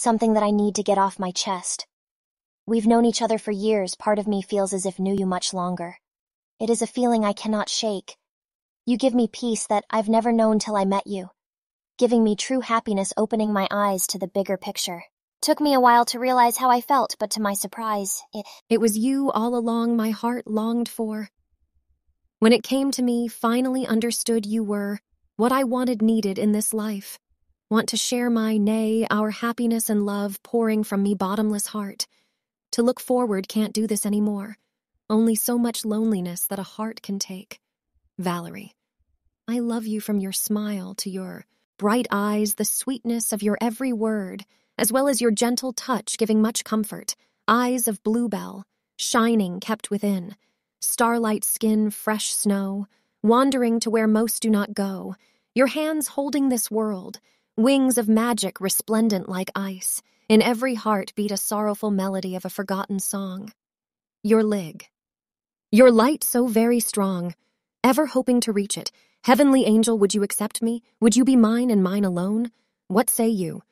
something that I need to get off my chest. We've known each other for years. Part of me feels as if knew you much longer. It is a feeling I cannot shake. You give me peace that I've never known till I met you, giving me true happiness, opening my eyes to the bigger picture. Took me a while to realize how I felt, but to my surprise, it was you all along my heart longed for. When it came to me, finally understood you were what I wanted, needed in this life. Want to share my, nay, our happiness and love pouring from me bottomless heart. To look forward, can't do this anymore. Only so much loneliness that a heart can take. Valarie, I love you from your smile to your bright eyes, the sweetness of your every word, as well as your gentle touch giving much comfort. Eyes of bluebell, shining kept within. Starlight skin, fresh snow, wandering to where most do not go. Your hands holding this world, wings of magic resplendent like ice. In every heart beat a sorrowful melody of a forgotten song. Your lig, your light so very strong, ever hoping to reach it. Heavenly angel, would you accept me? Would you be mine and mine alone? What say you?